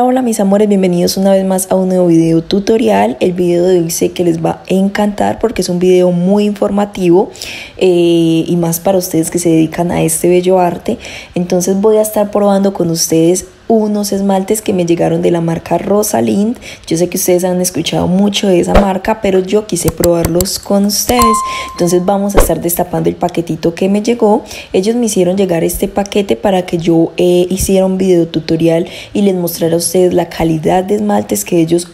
Hola mis amores, bienvenidos una vez más a un nuevo video tutorial. El video de hoy sé que les va a encantar porque es un video muy informativo y más para ustedes que se dedican a este bello arte. Entonces voy a estar probando con ustedes unos esmaltes que me llegaron de la marca Rosalind. Yo sé que ustedes han escuchado mucho de esa marca, pero yo quise probarlos con ustedes. Entonces vamos a estar destapando el paquetito que me llegó. Ellos me hicieron llegar este paquete para que yo hiciera un video tutorial y les mostrara a ustedes la calidad de esmaltes que ellos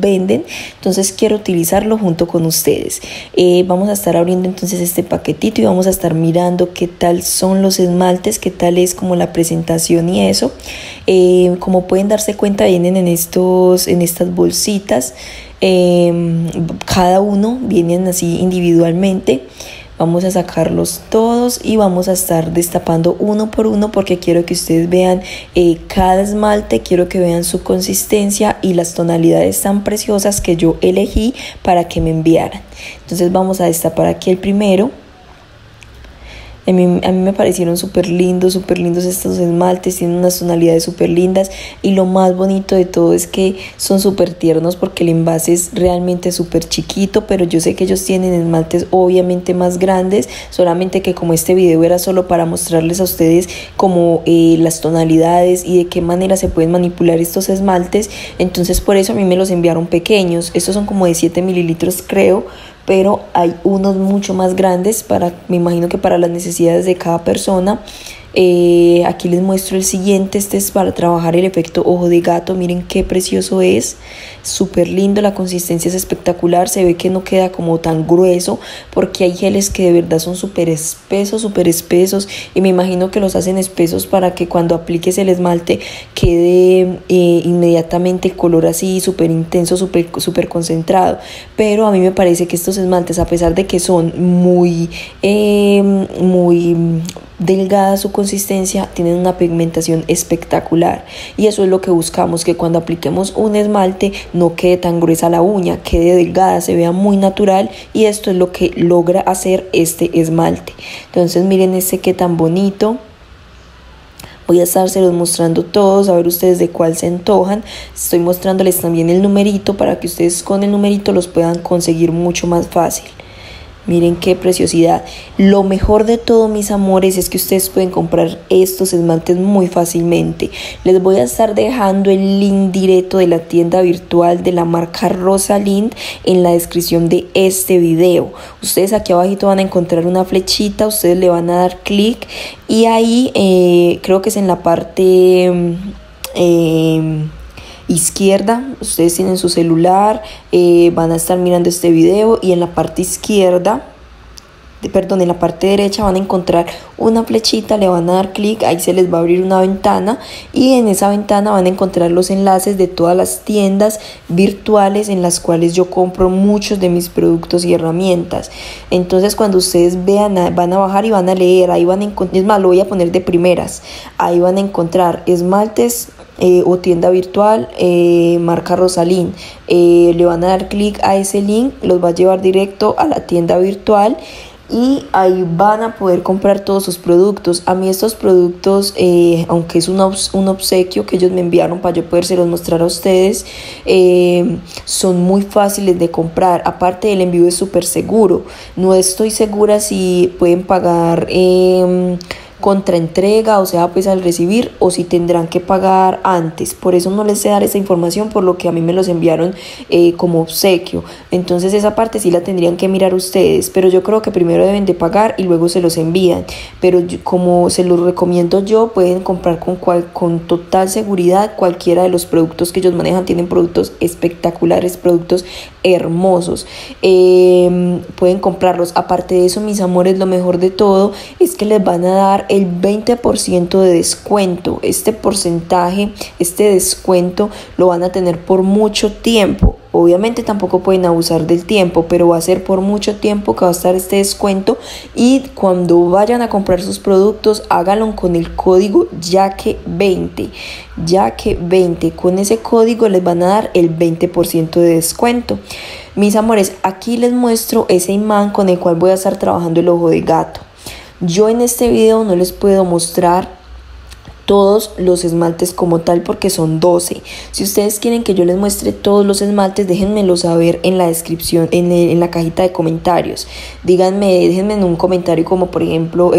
venden. Entonces quiero utilizarlo junto con ustedes. Vamos a estar abriendo entonces este paquetito y vamos a estar mirando qué tal son los esmaltes, qué tal es como la presentación y eso. Como pueden darse cuenta, vienen en estas bolsitas, cada uno vienen así individualmente. Vamos a sacarlos todos y vamos a estar destapando uno por uno porque quiero que ustedes vean cada esmalte, quiero que vean su consistencia y las tonalidades tan preciosas que yo elegí para que me enviaran. Entonces vamos a destapar aquí el primero. A mí me parecieron súper lindos estos esmaltes, tienen unas tonalidades súper lindas y lo más bonito de todo es que son súper tiernos porque el envase es realmente súper chiquito, pero yo sé que ellos tienen esmaltes obviamente más grandes, solamente que como este video era solo para mostrarles a ustedes como las tonalidades y de qué manera se pueden manipular estos esmaltes, entonces por eso a mí me los enviaron pequeños. Estos son como de 7 mililitros creo, pero hay unos mucho más grandes, me imagino que para las necesidades de cada persona. Aquí les muestro el siguiente, este es para trabajar el efecto ojo de gato, miren qué precioso es, súper lindo, la consistencia es espectacular, se ve que no queda como tan grueso porque hay geles que de verdad son súper espesos y me imagino que los hacen espesos para que cuando apliques el esmalte quede inmediatamente el color así súper intenso, súper concentrado, pero a mí me parece que estos esmaltes, a pesar de que son muy delgada su consistencia, tienen una pigmentación espectacular y eso es lo que buscamos, que cuando apliquemos un esmalte no quede tan gruesa la uña, quede delgada, se vea muy natural y esto es lo que logra hacer este esmalte. Entonces miren este que tan bonito. Voy a estárselos mostrando todos, a ver ustedes de cuál se antojan. Estoy mostrándoles también el numerito para que ustedes con el numerito los puedan conseguir mucho más fácil. Miren qué preciosidad. Lo mejor de todo, mis amores, es que ustedes pueden comprar estos esmaltes muy fácilmente. Les voy a estar dejando el link directo de la tienda virtual de la marca Rosalind en la descripción de este video. Ustedes aquí abajito van a encontrar una flechita, ustedes le van a dar clic y ahí creo que es en la parte izquierda, ustedes tienen su celular, van a estar mirando este video y en la parte izquierda, perdón, en la parte derecha van a encontrar una flechita, le van a dar clic, ahí se les va a abrir una ventana y en esa ventana van a encontrar los enlaces de todas las tiendas virtuales en las cuales yo compro muchos de mis productos y herramientas. Entonces cuando ustedes vean, van a bajar y van a leer, ahí van a encontrar, es más, lo voy a poner de primeras, ahí van a encontrar esmaltes o tienda virtual marca Rosalind, le van a dar clic a ese link, los va a llevar directo a la tienda virtual y ahí van a poder comprar todos sus productos. A mí estos productos, aunque es un obsequio que ellos me enviaron para yo podérselos mostrar a ustedes, son muy fáciles de comprar, aparte el envío es súper seguro. No estoy segura si pueden pagar contra entrega, o sea pues al recibir, o si tendrán que pagar antes, por eso no les sé dar esa información, por lo que a mí me los enviaron como obsequio, entonces esa parte sí la tendrían que mirar ustedes, pero yo creo que primero deben de pagar y luego se los envían, pero yo, como se los recomiendo yo, pueden comprar con total seguridad cualquiera de los productos que ellos manejan, tienen productos espectaculares, productos hermosos, pueden comprarlos. Aparte de eso, mis amores, lo mejor de todo es que les van a dar el 20% de descuento. Este porcentaje, este descuento lo van a tener por mucho tiempo. Obviamente tampoco pueden abusar del tiempo, pero va a ser por mucho tiempo que va a estar este descuento y cuando vayan a comprar sus productos, háganlo con el código Jake20. Jake20, con ese código les van a dar el 20% de descuento. Mis amores, aquí les muestro ese imán con el cual voy a estar trabajando el ojo de gato. Yo en este video no les puedo mostrar todos los esmaltes como tal, porque son 12. Si ustedes quieren que yo les muestre todos los esmaltes, déjenmelo saber en la descripción, en la cajita de comentarios. Díganme, déjenme en un comentario como por ejemplo,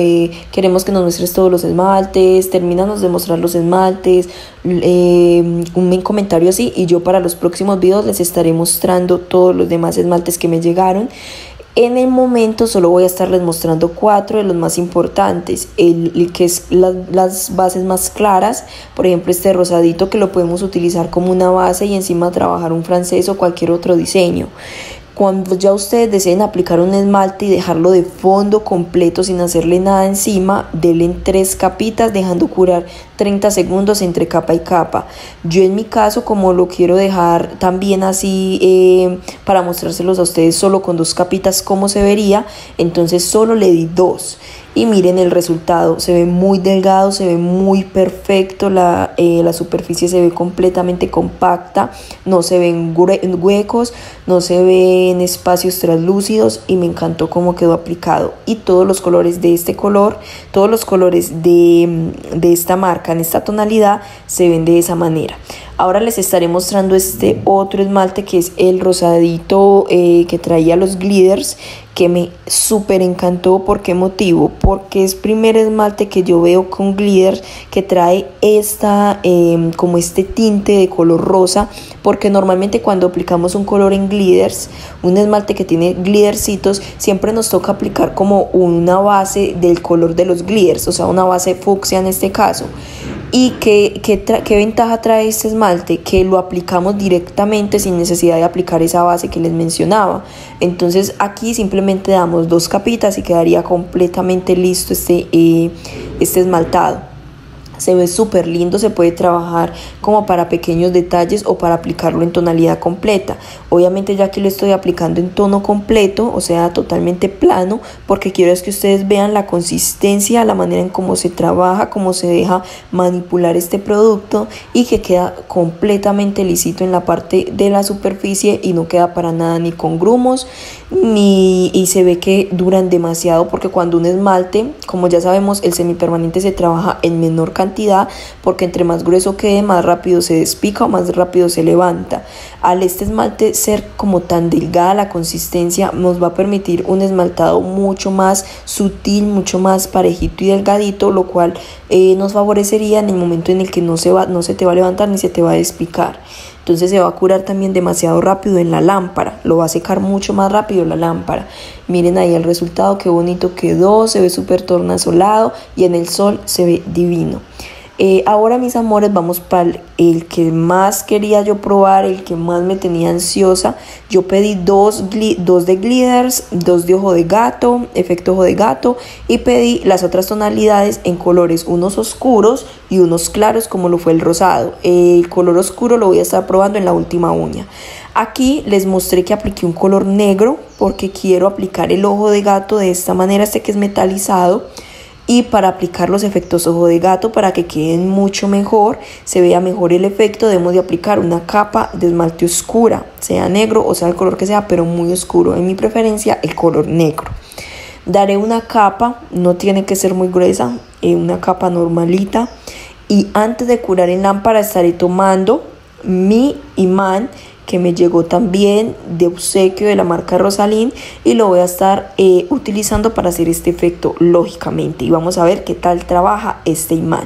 queremos que nos muestres todos los esmaltes, termínanos de mostrar los esmaltes, un comentario así, y yo para los próximos videos les estaré mostrando todos los demás esmaltes que me llegaron. En el momento solo voy a estarles mostrando 4 de los más importantes, el que es las bases más claras, por ejemplo este rosadito que lo podemos utilizar como una base y encima trabajar un francés o cualquier otro diseño. Cuando ya ustedes deseen aplicar un esmalte y dejarlo de fondo completo sin hacerle nada encima, denle 3 capitas dejando curar 30 segundos entre capa y capa. Yo en mi caso, como lo quiero dejar también así para mostrárselos a ustedes solo con 2 capitas cómo se vería, entonces solo le di 2. Y miren el resultado, se ve muy delgado, se ve muy perfecto, la superficie se ve completamente compacta, no se ven huecos, no se ven espacios translúcidos y me encantó cómo quedó aplicado. Y todos los colores de este color, todos los colores de esta marca, en esta tonalidad, se ven de esa manera. Ahora les estaré mostrando este otro esmalte que es el rosadito que traía los glitters, que me súper encantó. ¿Por qué motivo? Porque es primer esmalte que yo veo con glitters que trae como este tinte de color rosa, porque normalmente cuando aplicamos un color en glitters, un esmalte que tiene glittercitos, siempre nos toca aplicar como una base del color de los glitters, o sea una base fucsia en este caso. ¿Y qué ventaja trae este esmalte? Que lo aplicamos directamente sin necesidad de aplicar esa base que les mencionaba. Entonces aquí simplemente damos 2 capitas y quedaría completamente listo este esmaltado. Se ve súper lindo, se puede trabajar como para pequeños detalles o para aplicarlo en tonalidad completa. Obviamente ya aquí lo estoy aplicando en tono completo, o sea totalmente plano, porque quiero es que ustedes vean la consistencia, la manera en cómo se trabaja, cómo se deja manipular este producto y que queda completamente lisito en la parte de la superficie y no queda para nada ni con grumos y se ve que duran demasiado, porque cuando un esmalte, como ya sabemos, el semipermanente se trabaja en menor cantidad, porque entre más grueso quede, más rápido se despica o más rápido se levanta. Al este esmalte ser como tan delgada la consistencia, nos va a permitir un esmaltado mucho más sutil, mucho más parejito y delgadito, lo cual nos favorecería en el momento en el que no se te va a levantar ni se te va a despicar. Entonces se va a curar también demasiado rápido en la lámpara, lo va a secar mucho más rápido la lámpara. Miren ahí el resultado, qué bonito quedó, se ve súper tornasolado y en el sol se ve divino. Ahora mis amores, vamos para el que más quería yo probar, el que más me tenía ansiosa. Yo pedí 2 de glitters, 2 de ojo de gato, efecto ojo de gato, y pedí las otras tonalidades en colores, unos oscuros y unos claros, como lo fue el rosado. El color oscuro lo voy a estar probando en la última uña. Aquí les mostré que apliqué un color negro porque quiero aplicar el ojo de gato de esta manera, este que es metalizado, y para aplicar los efectos ojo de gato, para que queden mucho mejor, se vea mejor el efecto, debemos de aplicar una capa de esmalte oscura, sea negro o sea el color que sea, pero muy oscuro. En mi preferencia el color negro. Daré una capa, no tiene que ser muy gruesa, una capa normalita, y antes de curar en lámpara estaré tomando mi imán que me llegó también de obsequio de la marca Rosalind y lo voy a estar utilizando para hacer este efecto, lógicamente, y vamos a ver qué tal trabaja este imán.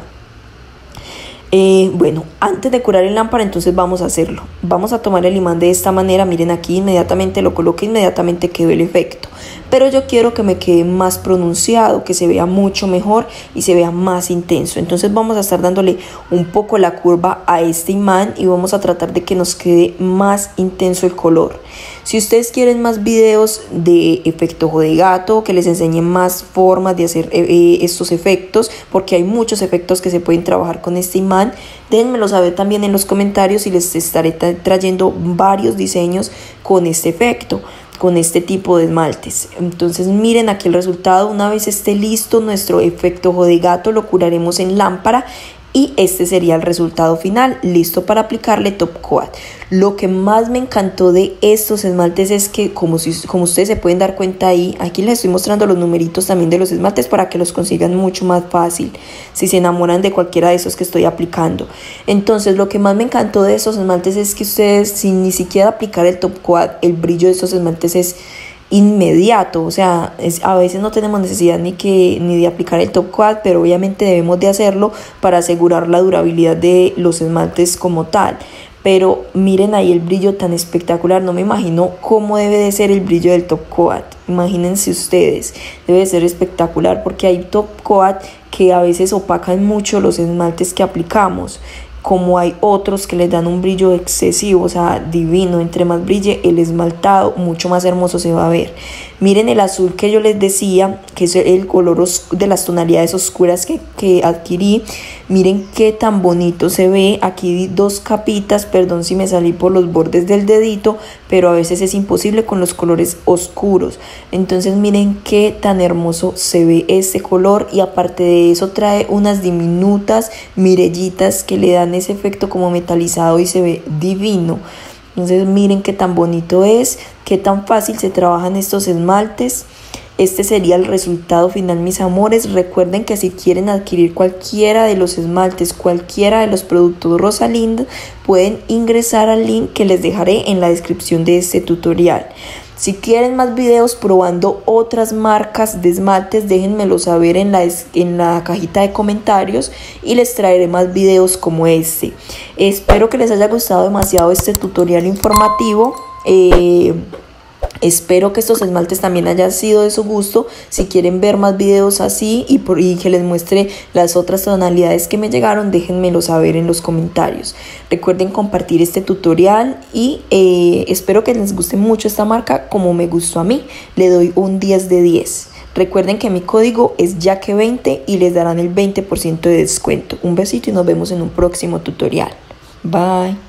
Bueno, antes de curar el lámpara entonces vamos a hacerlo. Vamos a tomar el imán de esta manera, miren aquí inmediatamente lo coloqué, inmediatamente quedó el efecto. Pero yo quiero que me quede más pronunciado, que se vea mucho mejor y se vea más intenso. Entonces vamos a estar dándole un poco la curva a este imán y vamos a tratar de que nos quede más intenso el color. Si ustedes quieren más videos de efecto ojo de gato, que les enseñe más formas de hacer estos efectos, porque hay muchos efectos que se pueden trabajar con este imán, déjenmelo saber también en los comentarios y les estaré trayendo varios diseños con este efecto, con este tipo de esmaltes. Entonces miren aquí el resultado. Una vez esté listo nuestro efecto ojo de gato, lo curaremos en lámpara y este sería el resultado final, listo para aplicarle top coat. Lo que más me encantó de estos esmaltes es que como ustedes se pueden dar cuenta ahí, aquí les estoy mostrando los numeritos también de los esmaltes para que los consigan mucho más fácil si se enamoran de cualquiera de esos que estoy aplicando. Entonces lo que más me encantó de estos esmaltes es que ustedes sin ni siquiera aplicar el top coat, el brillo de estos esmaltes es inmediato, o sea, a veces no tenemos necesidad ni de aplicar el top coat, pero obviamente debemos de hacerlo para asegurar la durabilidad de los esmaltes como tal. Pero miren ahí el brillo tan espectacular, no me imagino cómo debe de ser el brillo del top coat, imagínense ustedes, debe de ser espectacular porque hay top coat que a veces opacan mucho los esmaltes que aplicamos, como hay otros que les dan un brillo excesivo, o sea, divino. Entre más brille el esmaltado, mucho más hermoso se va a ver. Miren el azul que yo les decía, que es el color de las tonalidades oscuras que adquirí. Miren qué tan bonito se ve. Aquí di dos capitas, perdón si me salí por los bordes del dedito, pero a veces es imposible con los colores oscuros. Entonces miren qué tan hermoso se ve este color, y aparte de eso trae unas diminutas mirellitas que le dan ese efecto como metalizado y se ve divino. Entonces miren qué tan bonito es, qué tan fácil se trabajan estos esmaltes. Este sería el resultado final, mis amores. Recuerden que si quieren adquirir cualquiera de los esmaltes, cualquiera de los productos Rosalind, pueden ingresar al link que les dejaré en la descripción de este tutorial. Si quieren más videos probando otras marcas de esmaltes, déjenmelo saber en la cajita de comentarios y les traeré más videos como este. Espero que les haya gustado demasiado este tutorial informativo. Espero que estos esmaltes también hayan sido de su gusto. Si quieren ver más videos así y que les muestre las otras tonalidades que me llegaron, déjenmelo saber en los comentarios. Recuerden compartir este tutorial y espero que les guste mucho esta marca como me gustó a mí. Le doy un 10 de 10. Recuerden que mi código es Jake20 y les darán el 20% de descuento. Un besito y nos vemos en un próximo tutorial. Bye.